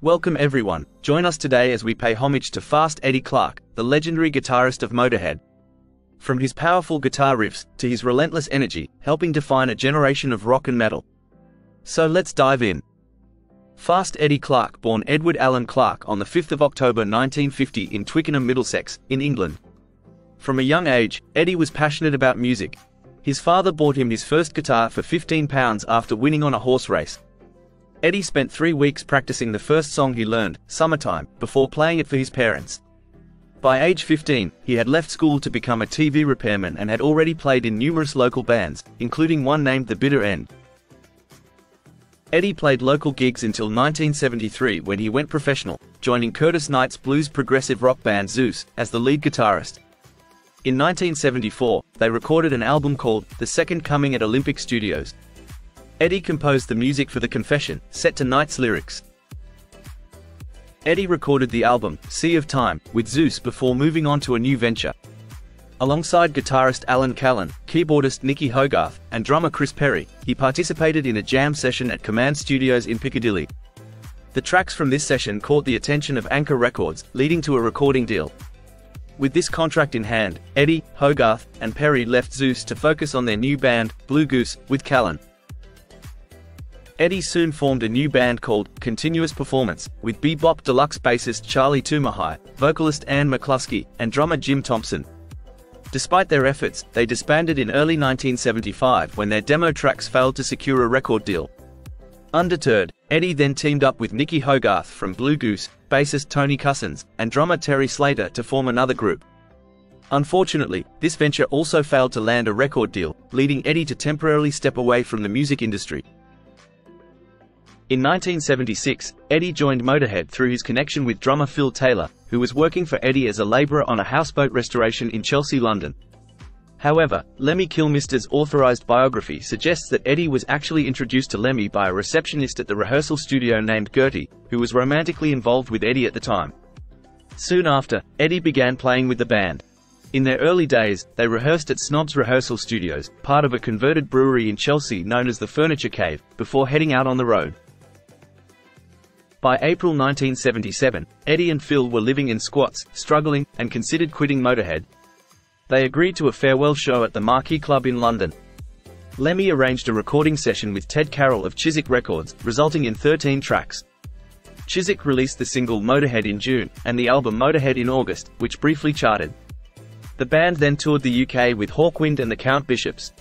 Welcome everyone, join us today as we pay homage to Fast Eddie Clarke, the legendary guitarist of Motorhead. From his powerful guitar riffs, to his relentless energy, helping define a generation of rock and metal. So let's dive in. Fast Eddie Clarke, born Edward Alan Clarke on the 5th of October 1950 in Twickenham, Middlesex, in England. From a young age, Eddie was passionate about music. His father bought him his first guitar for £15 after winning on a horse race. Eddie spent 3 weeks practicing the first song he learned, Summertime, before playing it for his parents. By age 15, he had left school to become a TV repairman and had already played in numerous local bands, including one named The Bitter End. Eddie played local gigs until 1973 when he went professional, joining Curtis Knight's blues progressive rock band Zeus as the lead guitarist. In 1974, they recorded an album called The Second Coming at Olympic Studios. Eddie composed the music for The Confession, set to Knight's lyrics. Eddie recorded the album, Sea of Time, with Zeus before moving on to a new venture. Alongside guitarist Alan Callan, keyboardist Nikki Hogarth, and drummer Chris Perry, he participated in a jam session at Command Studios in Piccadilly. The tracks from this session caught the attention of Anchor Records, leading to a recording deal. With this contract in hand, Eddie, Hogarth, and Perry left Zeus to focus on their new band, Blue Goose, with Callan. Eddie soon formed a new band called Continuous Performance, with Bebop Deluxe bassist Charlie Tumahai, vocalist Ann McCluskey, and drummer Jim Thompson. Despite their efforts, they disbanded in early 1975 when their demo tracks failed to secure a record deal. Undeterred, Eddie then teamed up with Nikki Hogarth from Blue Goose, bassist Tony Cussons, and drummer Terry Slater to form another group. Unfortunately, this venture also failed to land a record deal, leading Eddie to temporarily step away from the music industry. In 1976, Eddie joined Motorhead through his connection with drummer Phil Taylor, who was working for Eddie as a labourer on a houseboat restoration in Chelsea, London. However, Lemmy Kilmister's authorised biography suggests that Eddie was actually introduced to Lemmy by a receptionist at the rehearsal studio named Gertie, who was romantically involved with Eddie at the time. Soon after, Eddie began playing with the band. In their early days, they rehearsed at Snob's Rehearsal Studios, part of a converted brewery in Chelsea known as the Furniture Cave, before heading out on the road. By April 1977, Eddie and Phil were living in squats, struggling, and considered quitting Motorhead. They agreed to a farewell show at the Marquee Club in London. Lemmy arranged a recording session with Ted Carroll of Chiswick Records, resulting in 13 tracks. Chiswick released the single Motorhead in June, and the album Motorhead in August, which briefly charted. The band then toured the UK with Hawkwind and the Count Bishops.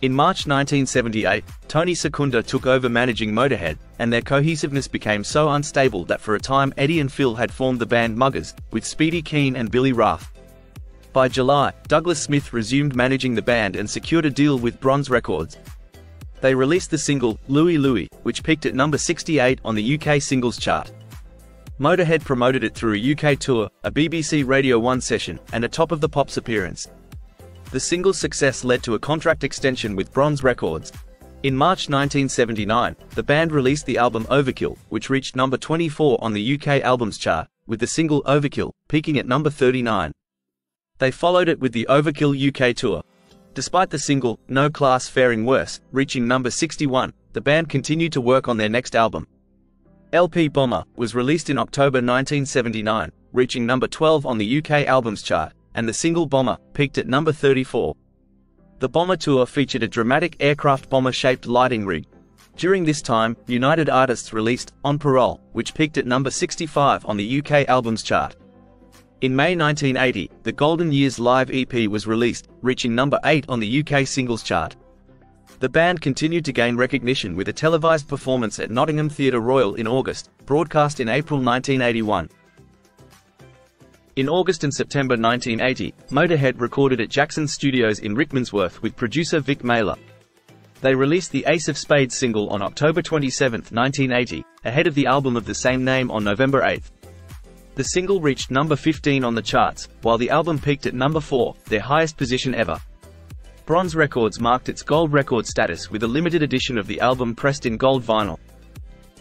In March 1978, Tony Secunda took over managing Motorhead, and their cohesiveness became so unstable that for a time Eddie and Phil had formed the band Muggers, with Speedy Keen and Billy Rath. By July, Douglas Smith resumed managing the band and secured a deal with Bronze Records. They released the single, Louie Louie, which peaked at number 68 on the UK singles chart. Motorhead promoted it through a UK tour, a BBC Radio 1 session, and a Top of the Pops appearance. The single's success led to a contract extension with Bronze Records. In March 1979, the band released the album Overkill, which reached number 24 on the UK Albums Chart, with the single Overkill peaking at number 39. They followed it with the Overkill UK Tour. Despite the single, No Class faring worse, reaching number 61, the band continued to work on their next album. LP Bomber was released in October 1979, reaching number 12 on the UK Albums Chart, and the single Bomber peaked at number 34. The Bomber tour featured a dramatic aircraft bomber-shaped lighting rig. During this time, United Artists released On Parole, which peaked at number 65 on the UK Albums Chart. In May 1980, the Golden Years Live EP was released, reaching number 8 on the UK Singles Chart. The band continued to gain recognition with a televised performance at Nottingham Theatre Royal in August, broadcast in April 1981. In August and September 1980, Motorhead recorded at Jackson Studios in Rickmansworth with producer Vic Mailer. They released the Ace of Spades single on October 27, 1980, ahead of the album of the same name on November 8. The single reached number 15 on the charts, while the album peaked at number 4, their highest position ever. Bronze Records marked its gold record status with a limited edition of the album pressed in gold vinyl.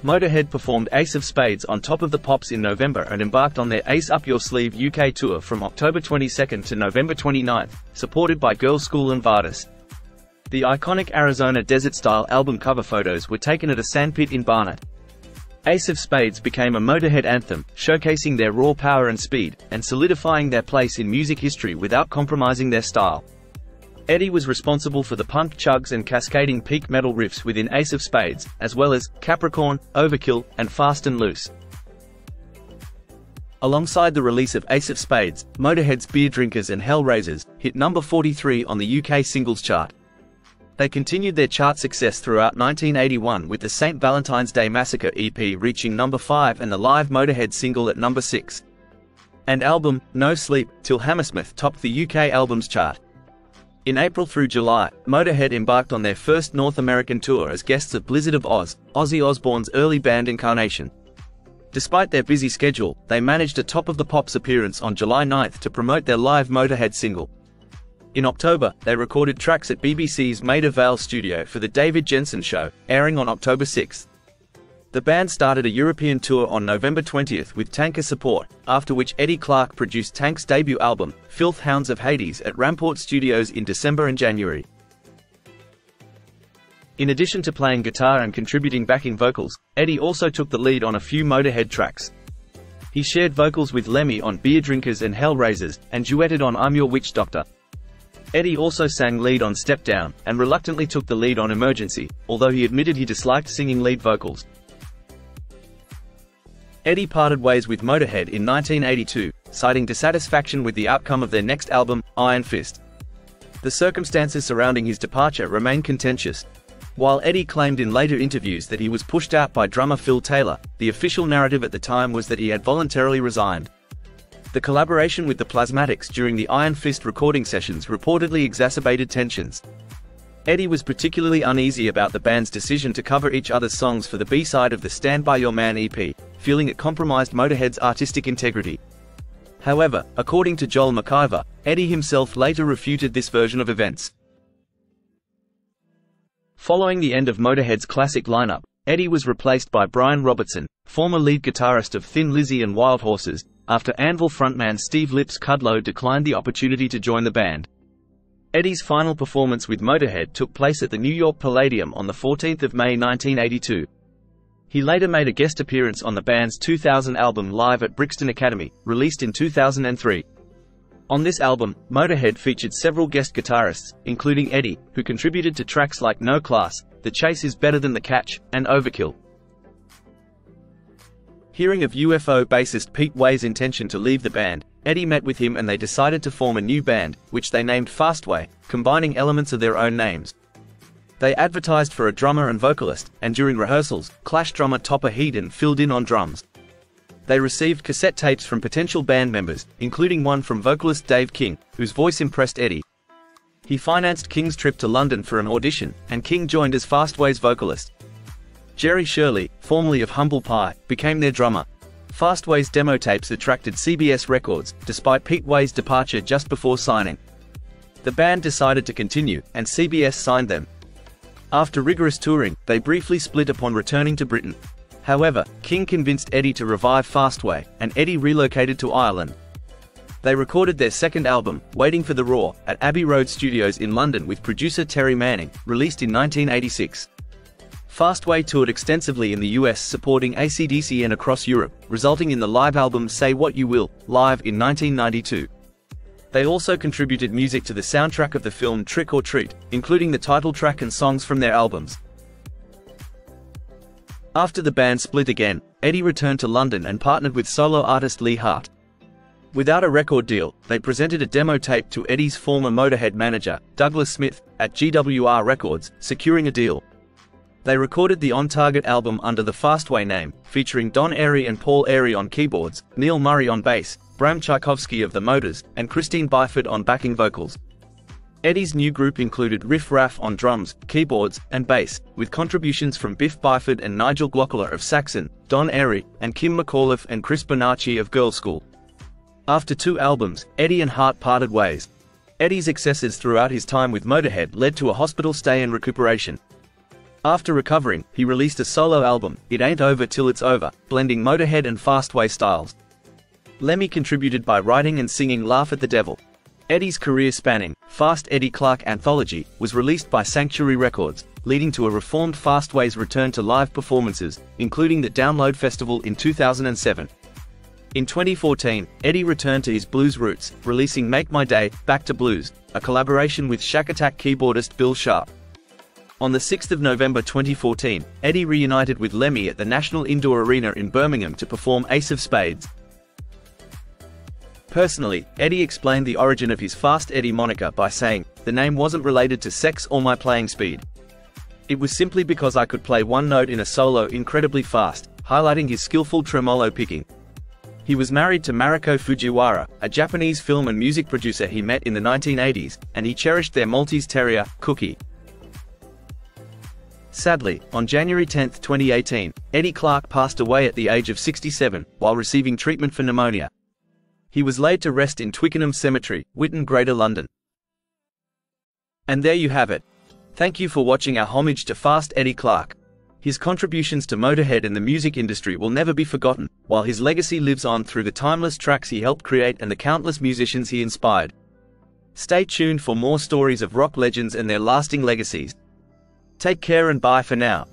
Motorhead performed Ace of Spades on Top of the Pops in November and embarked on their Ace Up Your Sleeve UK tour from October 22 to November 29, supported by Girlschool and Vardis. The iconic Arizona desert-style album cover photos were taken at a sandpit in Barnet. Ace of Spades became a Motorhead anthem, showcasing their raw power and speed, and solidifying their place in music history without compromising their style. Eddie was responsible for the punk chugs and cascading peak metal riffs within Ace of Spades, as well as Capricorn, Overkill, and Fast and Loose. Alongside the release of Ace of Spades, Motorhead's Beer Drinkers and Hellraisers hit number 43 on the UK singles chart. They continued their chart success throughout 1981 with the St. Valentine's Day Massacre EP reaching number 5 and the live Motorhead single at number 6. And album, No Sleep Till Hammersmith topped the UK albums chart. In April through July, Motorhead embarked on their first North American tour as guests of Blizzard of Oz, Ozzy Osbourne's early band incarnation. Despite their busy schedule, they managed a Top of the Pops appearance on July 9th to promote their live Motorhead single. In October, they recorded tracks at BBC's Maida Vale studio for The David Jensen Show, airing on October 6th. The band started a European tour on November 20th with Tanker support, after which Eddie Clarke produced Tank's debut album, Filth Hounds of Hades, at Rampart Studios in December and January. In addition to playing guitar and contributing backing vocals, Eddie also took the lead on a few Motorhead tracks. He shared vocals with Lemmy on Beer Drinkers and Hellraisers, and duetted on I'm Your Witch Doctor. Eddie also sang lead on Step Down, and reluctantly took the lead on Emergency, although he admitted he disliked singing lead vocals. Eddie parted ways with Motorhead in 1982, citing dissatisfaction with the outcome of their next album, Iron Fist. The circumstances surrounding his departure remain contentious. While Eddie claimed in later interviews that he was pushed out by drummer Phil Taylor, the official narrative at the time was that he had voluntarily resigned. The collaboration with the Plasmatics during the Iron Fist recording sessions reportedly exacerbated tensions. Eddie was particularly uneasy about the band's decision to cover each other's songs for the B-side of the Stand By Your Man EP, feeling it compromised Motorhead's artistic integrity. However, according to Joel McIver, Eddie himself later refuted this version of events. Following the end of Motorhead's classic lineup, Eddie was replaced by Brian Robertson, former lead guitarist of Thin Lizzy and Wild Horses, after Anvil frontman Steve Lips Kudlow declined the opportunity to join the band. Eddie's final performance with Motorhead took place at the New York Palladium on the 14th of May 1982. He later made a guest appearance on the band's 2000 album Live at Brixton Academy, released in 2003. On this album, Motorhead featured several guest guitarists, including Eddie, who contributed to tracks like No Class, The Chase Is Better Than the Catch, and Overkill. Hearing of UFO bassist Pete Way's intention to leave the band, Eddie met with him and they decided to form a new band, which they named Fastway, combining elements of their own names. They advertised for a drummer and vocalist, and during rehearsals, Clash drummer Topper Heaton filled in on drums. They received cassette tapes from potential band members, including one from vocalist Dave King, whose voice impressed Eddie. He financed King's trip to London for an audition, and King joined as Fastway's vocalist. Jerry Shirley, formerly of Humble Pie, became their drummer. Fastway's demo tapes attracted CBS Records, despite Pete Way's departure just before signing. The band decided to continue, and CBS signed them. After rigorous touring, they briefly split upon returning to Britain. However, King convinced Eddie to revive Fastway, and Eddie relocated to Ireland. They recorded their second album, Waiting for the Roar, at Abbey Road Studios in London with producer Terry Manning, released in 1986. Fastway toured extensively in the US supporting AC/DC and across Europe, resulting in the live album Say What You Will, live in 1992. They also contributed music to the soundtrack of the film Trick or Treat, including the title track and songs from their albums. After the band split again, Eddie returned to London and partnered with solo artist Lee Hart. Without a record deal, they presented a demo tape to Eddie's former Motorhead manager, Douglas Smith, at GWR Records, securing a deal. They recorded the on-target album under the Fastway name, featuring Don Airey and Paul Airey on keyboards, Neil Murray on bass, Bram Tchaikovsky of the Motors, and Christine Byford on backing vocals. Eddie's new group included Riff Raff on drums, keyboards, and bass, with contributions from Biff Byford and Nigel Glockler of Saxon, Don Airey, and Kim McAuliffe and Chris Bonacci of Girlschool. After two albums, Eddie and Hart parted ways. Eddie's excesses throughout his time with Motorhead led to a hospital stay and recuperation. After recovering, he released a solo album, It Ain't Over Till It's Over, blending Motorhead and Fastway styles. Lemmy contributed by writing and singing Laugh at the Devil. Eddie's career-spanning, Fast Eddie Clarke Anthology, was released by Sanctuary Records, leading to a reformed Fastway's return to live performances, including the Download Festival in 2007. In 2014, Eddie returned to his blues roots, releasing Make My Day, Back to Blues, a collaboration with Shack Attack keyboardist Bill Sharp. On the 6th of November 2014, Eddie reunited with Lemmy at the National Indoor Arena in Birmingham to perform Ace of Spades. Personally, Eddie explained the origin of his Fast Eddie moniker by saying, "The name wasn't related to sex or my playing speed. It was simply because I could play one note in a solo incredibly fast," highlighting his skillful tremolo picking. He was married to Mariko Fujiwara, a Japanese film and music producer he met in the 1980s, and he cherished their Maltese terrier, Cookie. Sadly, on January 10, 2018, Eddie Clarke passed away at the age of 67, while receiving treatment for pneumonia. He was laid to rest in Twickenham Cemetery, Witten, Greater London. And there you have it. Thank you for watching our homage to Fast Eddie Clarke. His contributions to Motorhead and the music industry will never be forgotten, while his legacy lives on through the timeless tracks he helped create and the countless musicians he inspired. Stay tuned for more stories of rock legends and their lasting legacies. Take care and bye for now.